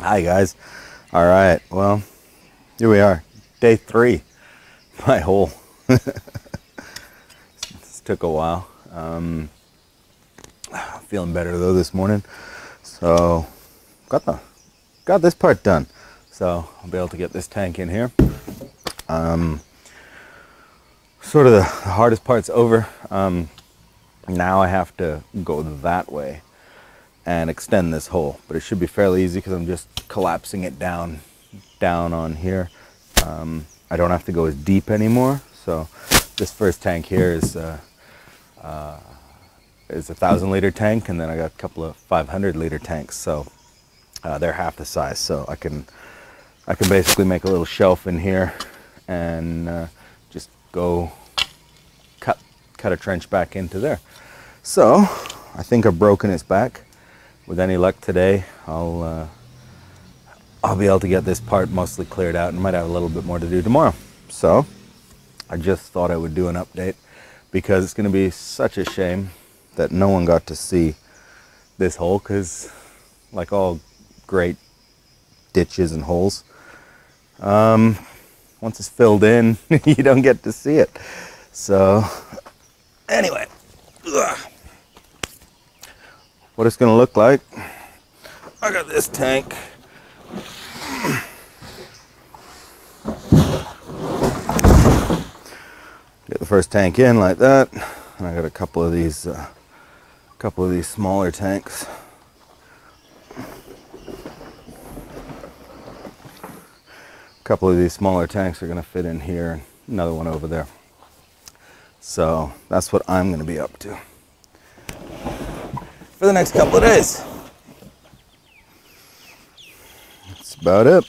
Hi guys. All right, well, here we are, day 3, my hole. This took a while. Feeling better though this morning, so got this part done, so I'll be able to get this tank in here. Sort of the hardest part's over. Now I have to go that way and extend this hole, but it should be fairly easy because I'm just collapsing it down on here. I don't have to go as deep anymore. So this first tank here is a 1,000 liter tank, and then I got a couple of 500 liter tanks. So they're half the size. So I can basically make a little shelf in here and just go cut a trench back into there. So I think I've broken its back. With any luck today, I'll be able to get this part mostly cleared out, and might have a little bit more to do tomorrow. So I just thought I would do an update because it's going to be such a shame that no one got to see this hole, because like all great ditches and holes, once it's filled in, you don't get to see it. So anyway. Ugh. What it's gonna look like. I got this tank. Get the first tank in like that, and I got a couple of these, smaller tanks. A couple of these smaller tanks are gonna fit in here, and another one over there. So that's what I'm gonna be up to for the next couple of days. That's about it.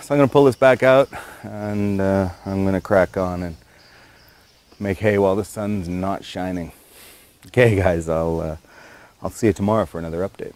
So I'm gonna pull this back out, and I'm gonna crack on and make hay while the sun's not shining. Okay guys, I'll see you tomorrow for another update.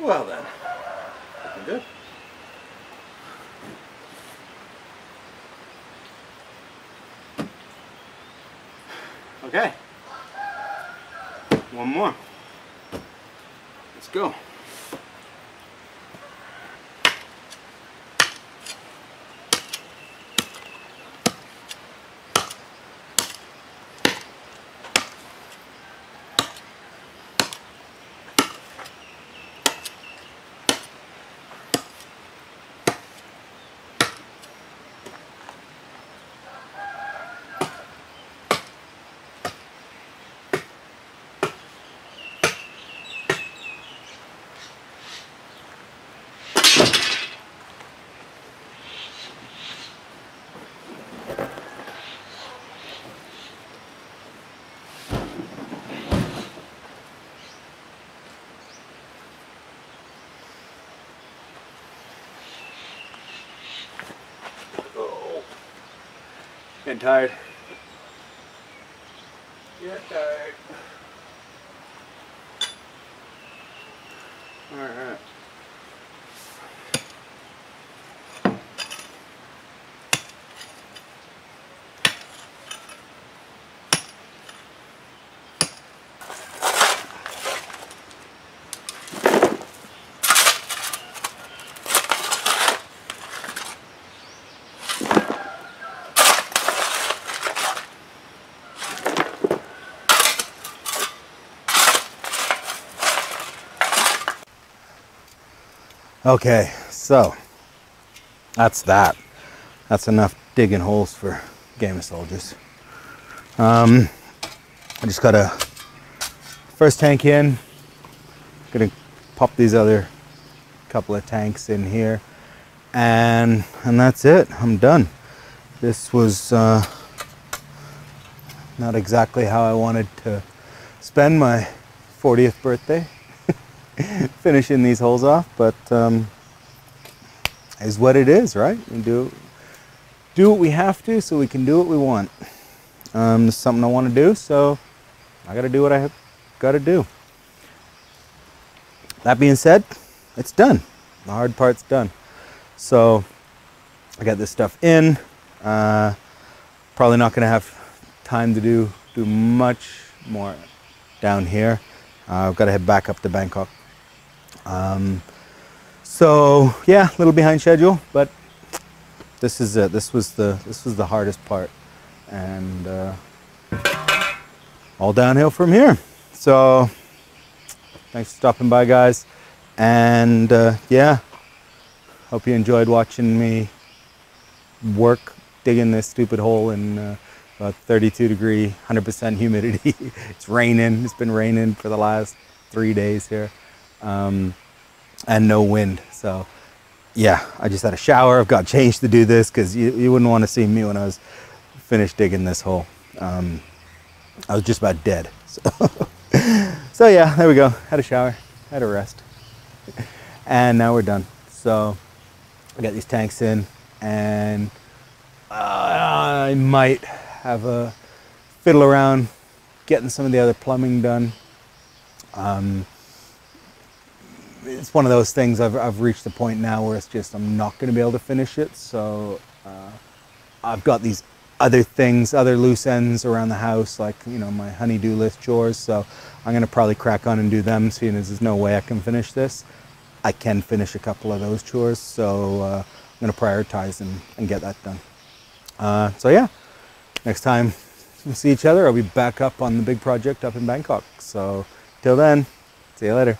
Well then, looking good. Okay, one more. Let's go. Getting tired. You're tired. All right. Okay, so that. That's enough digging holes for Game of Soldiers. I just got a first tank in. Gonna pop these other couple of tanks in here, and that's it. I'm done. This was not exactly how I wanted to spend my 40th birthday, finishing these holes off, but is what it is, right? We do what we have to so we can do what we want. This is something I want to do, so I gotta do what I gotta do. That being said, it's done. The hard part's done. So I got this stuff in. Probably not gonna have time to do much more down here. I've got to head back up to Bangkok. So yeah, a little behind schedule, but this is it. This was the hardest part, and all downhill from here. So thanks for stopping by, guys, and yeah, hope you enjoyed watching me work digging this stupid hole in about 32 degree, 100% humidity. It's raining. It's been raining for the last 3 days here, and no wind. So yeah, I just had a shower. I've got changed to do this because you wouldn't want to see me when I was finished digging this hole. I was just about dead. So. So yeah, there we go. Had a shower, had a rest, and now we're done. So I got these tanks in, and I might have a fiddle around getting some of the other plumbing done. It's one of those things. I've reached the point now where it's just I'm not going to be able to finish it. So I've got these other things, other loose ends around the house, like, you know, my honey-do list chores. So I'm gonna probably crack on and do them, seeing as there's no way I can finish this. I can finish a couple of those chores, so I'm gonna prioritize and get that done. So yeah, next time we see each other, I'll be back up on the big project up in Bangkok. So till then, see you later.